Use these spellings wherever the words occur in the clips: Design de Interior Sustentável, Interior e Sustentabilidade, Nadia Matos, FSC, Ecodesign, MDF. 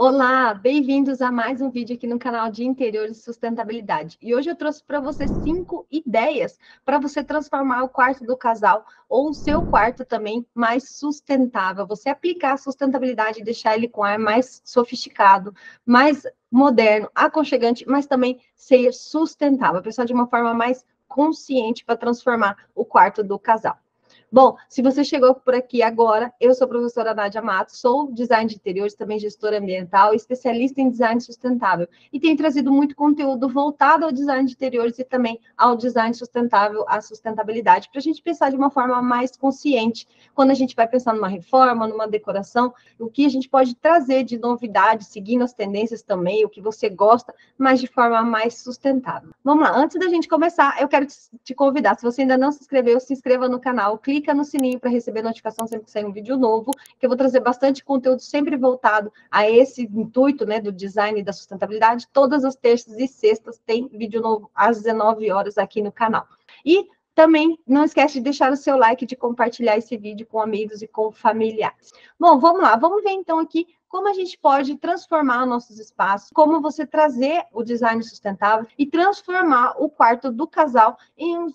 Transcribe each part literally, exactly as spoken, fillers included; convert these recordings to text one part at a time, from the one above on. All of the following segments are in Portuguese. Olá, bem-vindos a mais um vídeo aqui no canal de Interior e Sustentabilidade. E hoje eu trouxe para você cinco ideias para você transformar o quarto do casal ou o seu quarto também mais sustentável. Você aplicar a sustentabilidade e deixar ele com ar mais sofisticado, mais moderno, aconchegante, mas também ser sustentável. Pensar de uma forma mais consciente para transformar o quarto do casal. Bom, se você chegou por aqui agora, eu sou a professora Nadia Matos, sou design de interiores, também gestora ambiental, especialista em design sustentável. E tenho trazido muito conteúdo voltado ao design de interiores e também ao design sustentável, à sustentabilidade, para a gente pensar de uma forma mais consciente. Quando a gente vai pensar numa reforma, numa decoração, o que a gente pode trazer de novidade, seguindo as tendências também, o que você gosta, mas de forma mais sustentável. Vamos lá, antes da gente começar, eu quero te convidar, se você ainda não se inscreveu, se inscreva no canal, clique clica no sininho para receber notificação sempre que sair um vídeo novo, que eu vou trazer bastante conteúdo sempre voltado a esse intuito, né, do design e da sustentabilidade. Todas as terças e sextas tem vídeo novo às dezenove horas aqui no canal. E também não esquece de deixar o seu like, de compartilhar esse vídeo com amigos e com familiares. Bom, vamos lá, vamos ver então aqui como a gente pode transformar nossos espaços, como você trazer o design sustentável e transformar o quarto do casal em um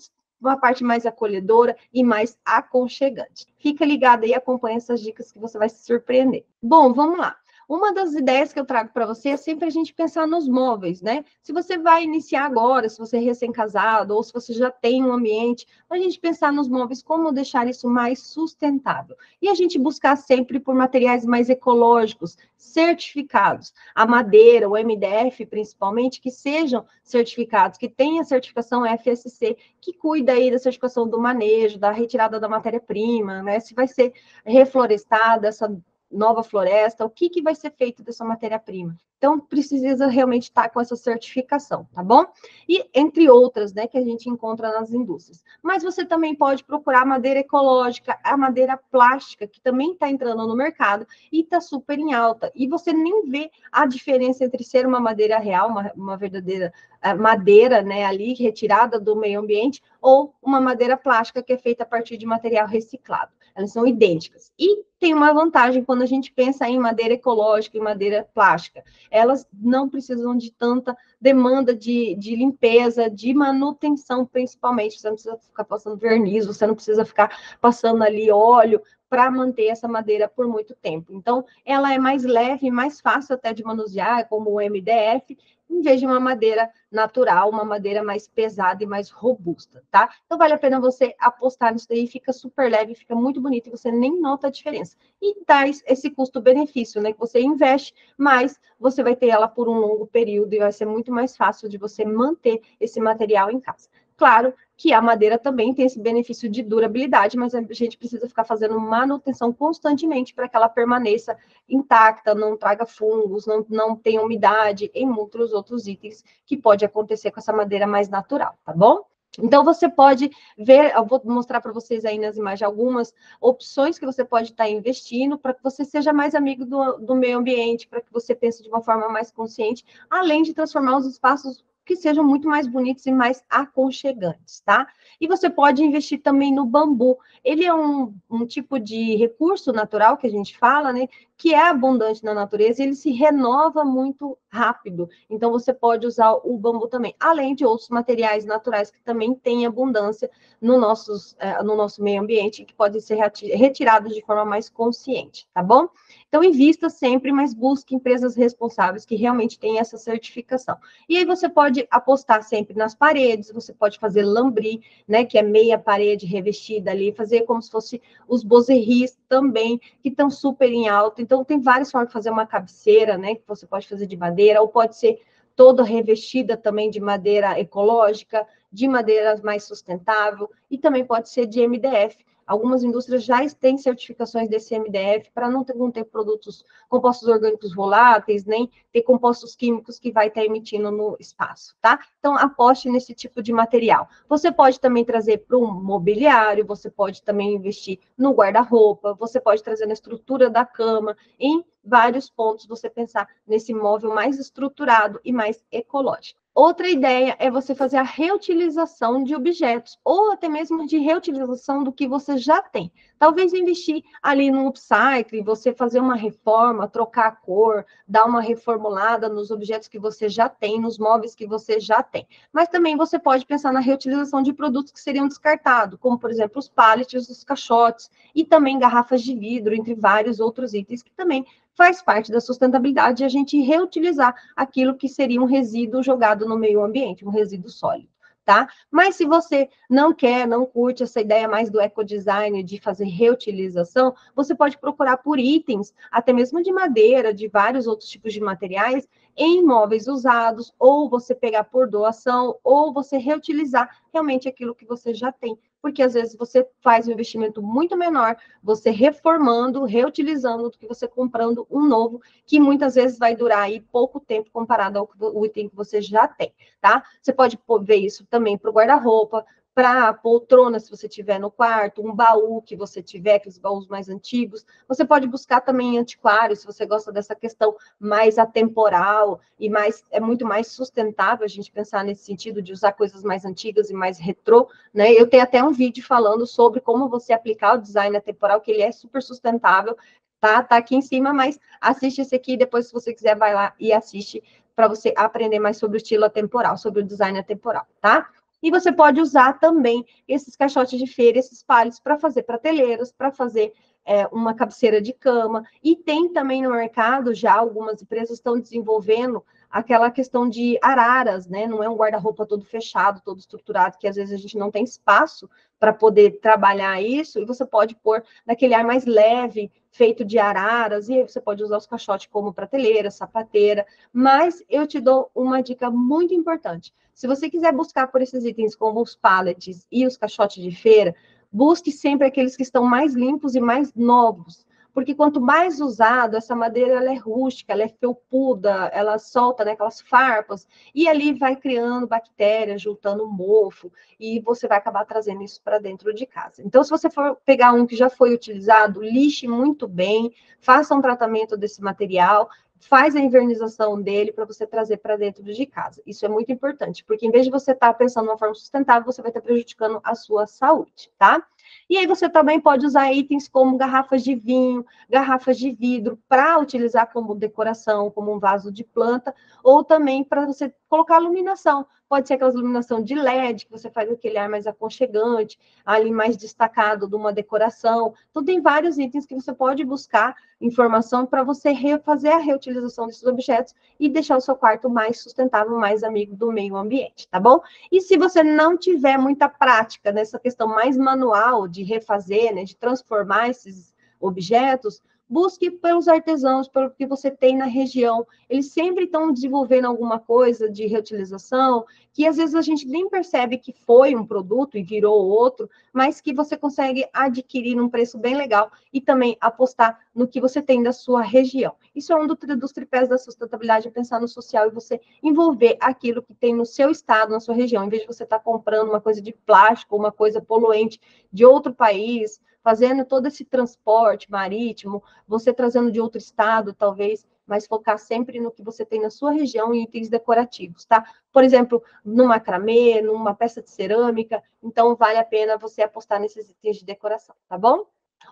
uma parte mais acolhedora e mais aconchegante. Fica ligado e acompanha essas dicas que você vai se surpreender. Bom, vamos lá. Uma das ideias que eu trago para você é sempre a gente pensar nos móveis, né? Se você vai iniciar agora, se você é recém-casado, ou se você já tem um ambiente, a gente pensar nos móveis, como deixar isso mais sustentável. E a gente buscar sempre por materiais mais ecológicos, certificados. A madeira, o M D F, principalmente, que sejam certificados, que tenha certificação F S C, que cuida aí da certificação do manejo, da retirada da matéria-prima, né? Se vai ser reflorestada, essa nova floresta, o que, que vai ser feito dessa matéria-prima. Então, precisa realmente estar com essa certificação, tá bom? E entre outras, né, que a gente encontra nas indústrias. Mas você também pode procurar madeira ecológica, a madeira plástica, que também está entrando no mercado e está super em alta. E você nem vê a diferença entre ser uma madeira real, uma, uma verdadeira madeira, né, ali, retirada do meio ambiente, ou uma madeira plástica que é feita a partir de material reciclado. Elas são idênticas. E tem uma vantagem quando a gente pensa em madeira ecológica e madeira plástica. Elas não precisam de tanta demanda de, de limpeza, de manutenção, principalmente. Você não precisa ficar passando verniz, você não precisa ficar passando ali óleo para manter essa madeira por muito tempo. Então, ela é mais leve, mais fácil até de manusear, como o M D F, em vez de uma madeira natural, uma madeira mais pesada e mais robusta, tá? Então, vale a pena você apostar nisso daí, fica super leve, fica muito bonito e você nem nota a diferença. E dá esse custo-benefício, né? Que você investe, mas você vai ter ela por um longo período e vai ser muito mais fácil de você manter esse material em casa. Claro que a madeira também tem esse benefício de durabilidade, mas a gente precisa ficar fazendo manutenção constantemente para que ela permaneça intacta, não traga fungos, não, não tenha umidade, e muitos outros itens que pode acontecer com essa madeira mais natural, tá bom? Então, você pode ver, eu vou mostrar para vocês aí nas imagens algumas opções que você pode estar investindo para que você seja mais amigo do, do meio ambiente, para que você pense de uma forma mais consciente, além de transformar os espaços que sejam muito mais bonitos e mais aconchegantes, tá? E você pode investir também no bambu. Ele é um, um tipo de recurso natural que a gente fala, né? Que é abundante na natureza e ele se renova muito rápido. Então, você pode usar o bambu também, além de outros materiais naturais que também têm abundância no, nossos, no nosso meio ambiente, que podem ser retirados de forma mais consciente, tá bom? Então, invista sempre, mas busque empresas responsáveis que realmente têm essa certificação. E aí, você pode apostar sempre nas paredes, você pode fazer lambri, né, que é meia parede revestida ali, fazer como se fosse os bozeris também, que estão super em alta. Então, Então, tem várias formas de fazer uma cabeceira, né? Que você pode fazer de madeira, ou pode ser toda revestida também de madeira ecológica, de madeira mais sustentável, e também pode ser de M D F. Algumas indústrias já têm certificações desse M D F para não ter, não ter produtos, compostos orgânicos voláteis, nem ter compostos químicos que vai estar emitindo no espaço, tá? Então, aposte nesse tipo de material. Você pode também trazer para um mobiliário, você pode também investir no guarda-roupa, você pode trazer na estrutura da cama, em vários pontos você pensar nesse móvel mais estruturado e mais ecológico. Outra ideia é você fazer a reutilização de objetos, ou até mesmo de reutilização do que você já tem. Talvez investir ali no upcycle, você fazer uma reforma, trocar a cor, dar uma reformulada nos objetos que você já tem, nos móveis que você já tem. Mas também você pode pensar na reutilização de produtos que seriam descartados, como, por exemplo, os pallets, os caixotes, e também garrafas de vidro, entre vários outros itens que também faz parte da sustentabilidade, a gente reutilizar aquilo que seria um resíduo jogado no meio ambiente, um resíduo sólido, tá? Mas se você não quer, não curte essa ideia mais do ecodesign, de fazer reutilização, você pode procurar por itens, até mesmo de madeira, de vários outros tipos de materiais, em móveis usados, ou você pegar por doação, ou você reutilizar realmente aquilo que você já tem. Porque às vezes você faz um investimento muito menor, você reformando, reutilizando, do que você comprando um novo, que muitas vezes vai durar aí pouco tempo comparado ao item que você já tem, tá? Você pode ver isso também para o guarda-roupa, para a poltrona, se você tiver no quarto, um baú que você tiver, que os baús mais antigos. Você pode buscar também antiquários, se você gosta dessa questão mais atemporal e mais, é muito mais sustentável a gente pensar nesse sentido de usar coisas mais antigas e mais retrô, né? Eu tenho até um vídeo falando sobre como você aplicar o design atemporal, que ele é super sustentável, tá? Tá aqui em cima, mas assiste esse aqui, depois se você quiser vai lá e assiste para você aprender mais sobre o estilo atemporal, sobre o design atemporal, tá? E você pode usar também esses caixotes de feira, esses palhos, para fazer prateleiras, para fazer é, uma cabeceira de cama. E tem também no mercado, já algumas empresas estão desenvolvendo aquela questão de araras, né? Não é um guarda-roupa todo fechado, todo estruturado, que às vezes a gente não tem espaço para poder trabalhar isso, e você pode pôr naquele ar mais leve, feito de araras, e aí você pode usar os caixotes como prateleira, sapateira. Mas eu te dou uma dica muito importante. Se você quiser buscar por esses itens como os pallets e os caixotes de feira, busque sempre aqueles que estão mais limpos e mais novos. Porque quanto mais usado, essa madeira ela é rústica, ela é felpuda, ela solta, né, aquelas farpas, e ali vai criando bactérias, juntando mofo, e você vai acabar trazendo isso para dentro de casa. Então, se você for pegar um que já foi utilizado, lixe muito bem, faça um tratamento desse material, faz a invernização dele para você trazer para dentro de casa. Isso é muito importante, porque em vez de você estar pensando de uma forma sustentável, você vai estar prejudicando a sua saúde, tá? E aí você também pode usar itens como garrafas de vinho, garrafas de vidro, para utilizar como decoração, como um vaso de planta, ou também para você colocar iluminação. Pode ser aquelas iluminação de L E D, que você faz aquele ar mais aconchegante, ali mais destacado de uma decoração. Então, tem vários itens que você pode buscar informação para você fazer a reutilização desses objetos e deixar o seu quarto mais sustentável, mais amigo do meio ambiente, tá bom? E se você não tiver muita prática nessa questão mais manual de refazer, né, de transformar esses objetos, busque pelos artesãos, pelo que você tem na região. Eles sempre estão desenvolvendo alguma coisa de reutilização, que às vezes a gente nem percebe que foi um produto e virou outro, mas que você consegue adquirir num preço bem legal e também apostar no que você tem da sua região. Isso é um dos tripés da sustentabilidade, pensar no social e você envolver aquilo que tem no seu estado, na sua região, em vez de você estar comprando uma coisa de plástico, uma coisa poluente de outro país, fazendo todo esse transporte marítimo, você trazendo de outro estado, talvez, mas focar sempre no que você tem na sua região e itens decorativos, tá? Por exemplo, no macramê, numa peça de cerâmica, então vale a pena você apostar nesses itens de decoração, tá bom?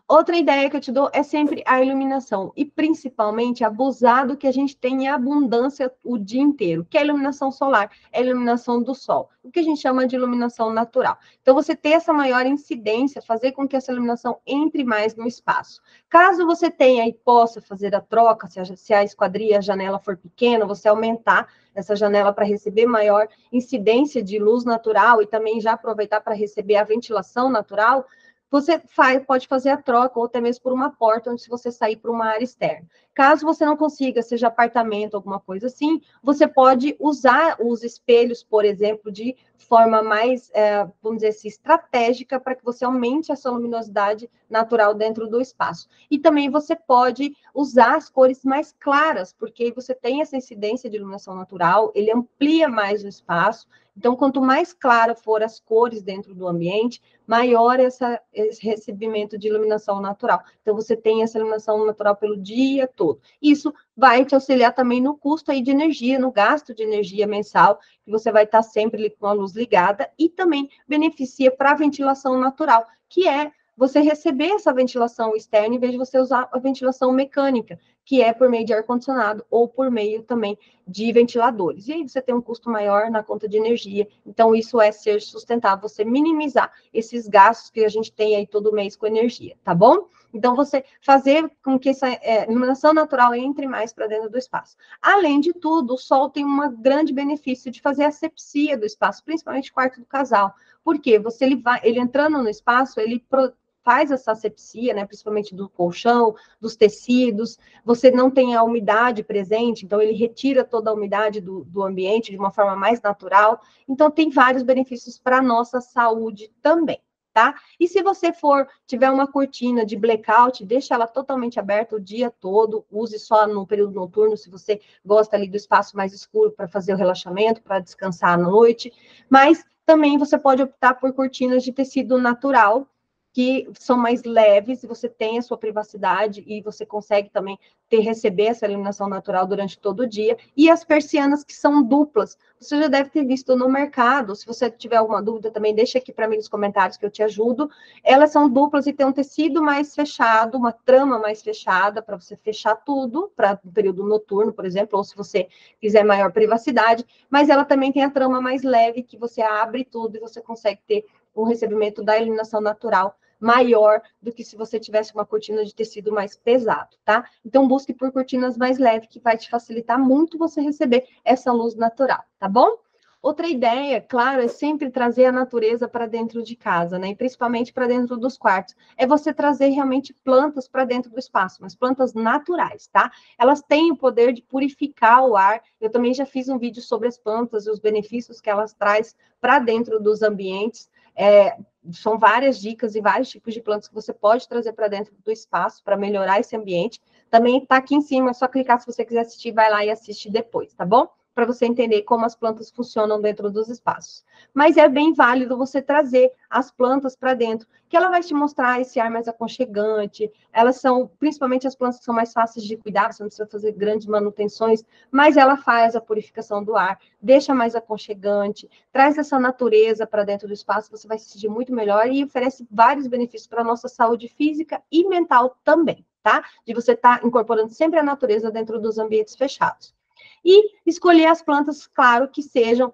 Outra ideia que eu te dou é sempre a iluminação, e principalmente abusar do que a gente tem em abundância o dia inteiro, que é a iluminação solar, é a iluminação do sol, o que a gente chama de iluminação natural. Então, você ter essa maior incidência, fazer com que essa iluminação entre mais no espaço. Caso você tenha e possa fazer a troca, se a, se a esquadria, a janela for pequena, você aumentar essa janela para receber maior incidência de luz natural e também já aproveitar para receber a ventilação natural, você faz, pode fazer a troca, ou até mesmo por uma porta, onde você sair para uma área externa. Caso você não consiga, seja apartamento, alguma coisa assim, você pode usar os espelhos, por exemplo, de forma mais, é, vamos dizer assim, estratégica, para que você aumente essa luminosidade natural dentro do espaço. E também você pode usar as cores mais claras, porque você tem essa incidência de iluminação natural, ele amplia mais o espaço, Então, quanto mais claro for as cores dentro do ambiente, maior essa, esse recebimento de iluminação natural. Então, você tem essa iluminação natural pelo dia todo. Isso vai te auxiliar também no custo aí de energia, no gasto de energia mensal, que você vai estar sempre com a luz ligada, e também beneficia para a ventilação natural, que é você receber essa ventilação externa em vez de você usar a ventilação mecânica, que é por meio de ar-condicionado ou por meio também de ventiladores. E aí você tem um custo maior na conta de energia. Então, isso é ser sustentável, você minimizar esses gastos que a gente tem aí todo mês com energia, tá bom? Então, você fazer com que essa é, iluminação natural entre mais para dentro do espaço. Além de tudo, o sol tem um grande benefício de fazer a asepsia do espaço, principalmente quarto do casal. Por quê? Você, ele, vai, ele entrando no espaço, ele pro, faz essa asepsia, né, principalmente do colchão, dos tecidos, você não tem a umidade presente, então ele retira toda a umidade do, do ambiente de uma forma mais natural. Então, tem vários benefícios para a nossa saúde também, tá? E se você for, tiver uma cortina de blackout, deixa ela totalmente aberta o dia todo, use só no período noturno, se você gosta ali do espaço mais escuro para fazer o relaxamento, para descansar à noite, mas também você pode optar por cortinas de tecido natural, que são mais leves, você tem a sua privacidade e você consegue também ter, receber essa iluminação natural durante todo o dia. E as persianas que são duplas, você já deve ter visto no mercado. Se você tiver alguma dúvida também, deixa aqui para mim nos comentários que eu te ajudo. Elas são duplas e tem um tecido mais fechado, uma trama mais fechada, para você fechar tudo, para o período noturno, por exemplo, ou se você quiser maior privacidade, mas ela também tem a trama mais leve, que você abre tudo e você consegue ter um recebimento da iluminação natural maior do que se você tivesse uma cortina de tecido mais pesado, tá? Então, busque por cortinas mais leves, que vai te facilitar muito você receber essa luz natural, tá bom? Outra ideia, claro, é sempre trazer a natureza para dentro de casa, né? E principalmente para dentro dos quartos. É você trazer realmente plantas para dentro do espaço, mas plantas naturais, tá? Elas têm o poder de purificar o ar. Eu também já fiz um vídeo sobre as plantas e os benefícios que elas trazem para dentro dos ambientes. É, são várias dicas e vários tipos de plantas que você pode trazer para dentro do espaço para melhorar esse ambiente. Também tá aqui em cima, é só clicar se você quiser assistir, vai lá e assiste depois, tá bom? Para você entender como as plantas funcionam dentro dos espaços. Mas é bem válido você trazer as plantas para dentro, que ela vai te mostrar esse ar mais aconchegante. Elas são, principalmente as plantas que são mais fáceis de cuidar, você não precisa fazer grandes manutenções, mas ela faz a purificação do ar, deixa mais aconchegante, traz essa natureza para dentro do espaço, você vai se sentir muito melhor e oferece vários benefícios para a nossa saúde física e mental também, tá? De você estar incorporando sempre a natureza dentro dos ambientes fechados. E escolher as plantas, claro, que sejam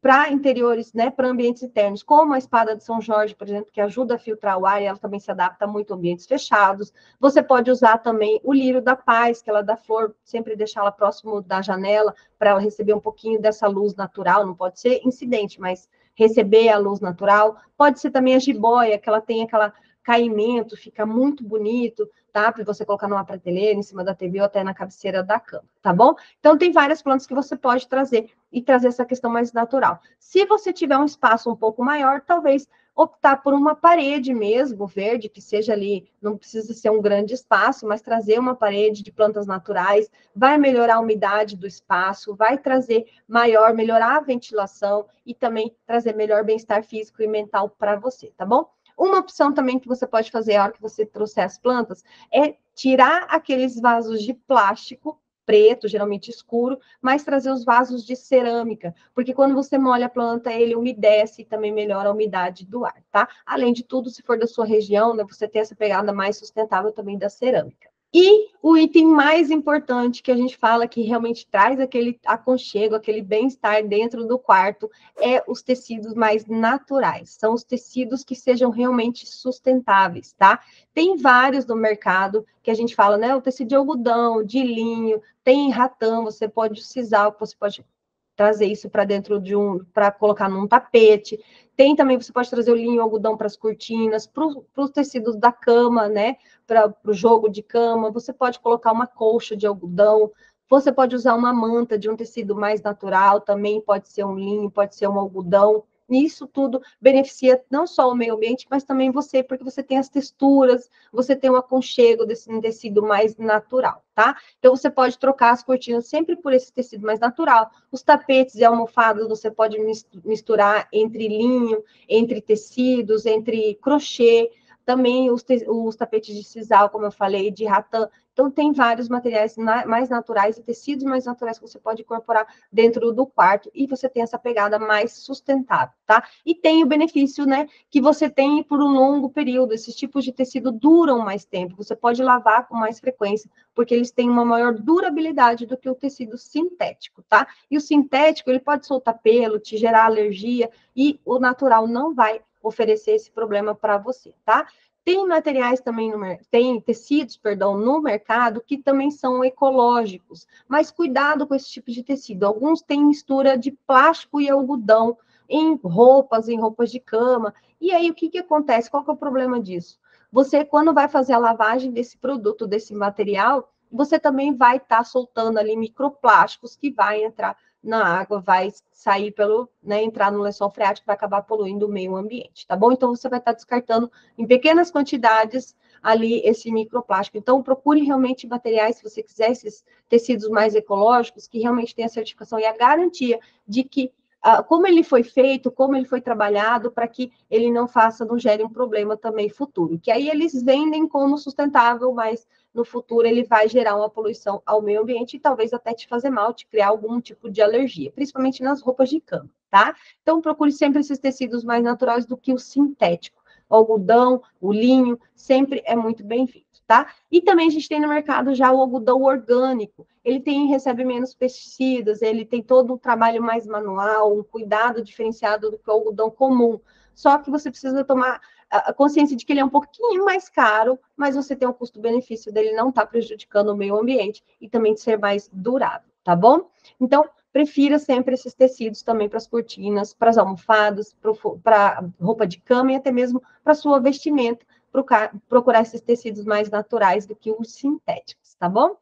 para interiores, né, para ambientes internos, como a espada de São Jorge, por exemplo, que ajuda a filtrar o ar e ela também se adapta muito a ambientes fechados. Você pode usar também o lírio da paz, que ela dá flor, sempre deixá-la próximo da janela para ela receber um pouquinho dessa luz natural, não pode ser incidente, mas receber a luz natural. Pode ser também a jiboia, que ela tem aquela caimento, fica muito bonito, tá? Para você colocar numa prateleira, em cima da T V ou até na cabeceira da cama, tá bom? Então, tem várias plantas que você pode trazer e trazer essa questão mais natural. Se você tiver um espaço um pouco maior, talvez optar por uma parede mesmo, verde, que seja ali, não precisa ser um grande espaço, mas trazer uma parede de plantas naturais, vai melhorar a umidade do espaço, vai trazer maior, melhorar a ventilação e também trazer melhor bem-estar físico e mental para você, tá bom? Uma opção também que você pode fazer a hora que você trouxer as plantas é tirar aqueles vasos de plástico preto, geralmente escuro, mas trazer os vasos de cerâmica, porque quando você molha a planta, ele umedece e também melhora a umidade do ar, tá? Além de tudo, se for da sua região, né, você tem essa pegada mais sustentável também da cerâmica. E o item mais importante que a gente fala, que realmente traz aquele aconchego, aquele bem-estar dentro do quarto, é os tecidos mais naturais. São os tecidos que sejam realmente sustentáveis, tá? Tem vários no mercado que a gente fala, né? O tecido de algodão, de linho, tem ratão, você pode sisal, você pode trazer isso para dentro de um, para colocar num tapete. Tem também, você pode trazer o linho e o algodão para as cortinas, para os tecidos da cama, né? Para o jogo de cama. Você pode colocar uma colcha de algodão. Você pode usar uma manta de um tecido mais natural também. Pode ser um linho, pode ser um algodão. Isso tudo beneficia não só o meio ambiente, mas também você, porque você tem as texturas, você tem um aconchego desse tecido mais natural, tá? Então, você pode trocar as cortinas sempre por esse tecido mais natural. Os tapetes e almofadas, você pode misturar entre linho, entre tecidos, entre crochê, também os, os tapetes de sisal, como eu falei, de ratã. Então, tem vários materiais na, mais naturais e tecidos mais naturais que você pode incorporar dentro do quarto e você tem essa pegada mais sustentável, tá? E tem o benefício, né, que você tem por um longo período. Esses tipos de tecido duram mais tempo, você pode lavar com mais frequência, porque eles têm uma maior durabilidade do que o tecido sintético, tá? E o sintético, ele pode soltar pelo, te gerar alergia e o natural não vai oferecer esse problema para você, tá? Tem materiais também, no, tem tecidos, perdão, no mercado que também são ecológicos, mas cuidado com esse tipo de tecido. Alguns têm mistura de plástico e algodão em roupas, em roupas de cama. E aí, o que que acontece? Qual que é o problema disso? Você, quando vai fazer a lavagem desse produto, desse material, você também vai estar tá soltando ali microplásticos que vai entrar na água, vai sair pelo, né, entrar no lençol freático, vai acabar poluindo o meio ambiente, tá bom? Então, você vai estar descartando em pequenas quantidades ali esse microplástico. Então, procure realmente materiais, se você quiser, esses tecidos mais ecológicos, que realmente tem a certificação e a garantia de que, ah, como ele foi feito, como ele foi trabalhado, para que ele não faça, não gere um problema também futuro. Que aí eles vendem como sustentável, mas no futuro ele vai gerar uma poluição ao meio ambiente e talvez até te fazer mal, te criar algum tipo de alergia, principalmente nas roupas de cama, tá? Então, procure sempre esses tecidos mais naturais do que o sintético. O algodão, o linho, sempre é muito bem-vindo, tá? E também a gente tem no mercado já o algodão orgânico. Ele tem, recebe menos pesticidas, ele tem todo um trabalho mais manual, um cuidado diferenciado do que o algodão comum. Só que você precisa tomar a consciência de que ele é um pouquinho mais caro, mas você tem o custo-benefício dele não estar prejudicando o meio ambiente e também de ser mais durável, tá bom? Então, prefira sempre esses tecidos também para as cortinas, para as almofadas, para roupa de cama e até mesmo para sua vestimenta, procurar esses tecidos mais naturais do que os sintéticos, tá bom?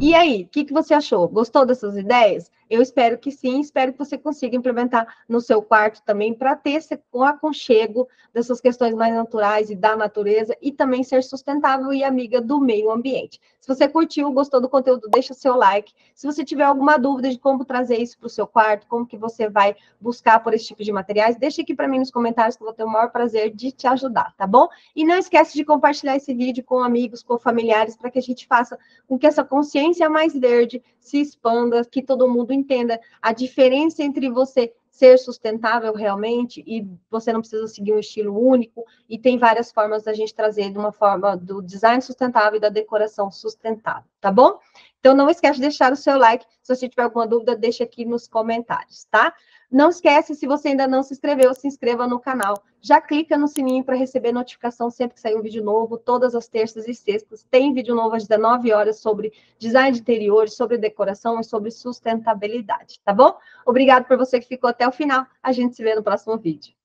E aí, o que que você achou? Gostou dessas ideias? Eu espero que sim, espero que você consiga implementar no seu quarto também para ter esse aconchego dessas questões mais naturais e da natureza e também ser sustentável e amiga do meio ambiente. Se você curtiu, gostou do conteúdo, deixa seu like. Se você tiver alguma dúvida de como trazer isso para o seu quarto, como que você vai buscar por esse tipo de materiais, deixa aqui para mim nos comentários que eu vou ter o maior prazer de te ajudar, tá bom? E não esquece de compartilhar esse vídeo com amigos, com familiares, para que a gente faça com que essa consciência mais verde se expanda, que todo mundo entenda a diferença entre você ser sustentável realmente e você não precisa seguir um estilo único e tem várias formas da gente trazer de uma forma do design sustentável e da decoração sustentável, tá bom? Então não esquece de deixar o seu like, se você tiver alguma dúvida, deixa aqui nos comentários, tá? Não esquece, se você ainda não se inscreveu, se inscreva no canal. Já clica no sininho para receber notificação sempre que sair um vídeo novo, todas as terças e sextas. Tem vídeo novo às dezenove horas sobre design de interiores, sobre decoração e sobre sustentabilidade, tá bom? Obrigado por você que ficou até o final. A gente se vê no próximo vídeo.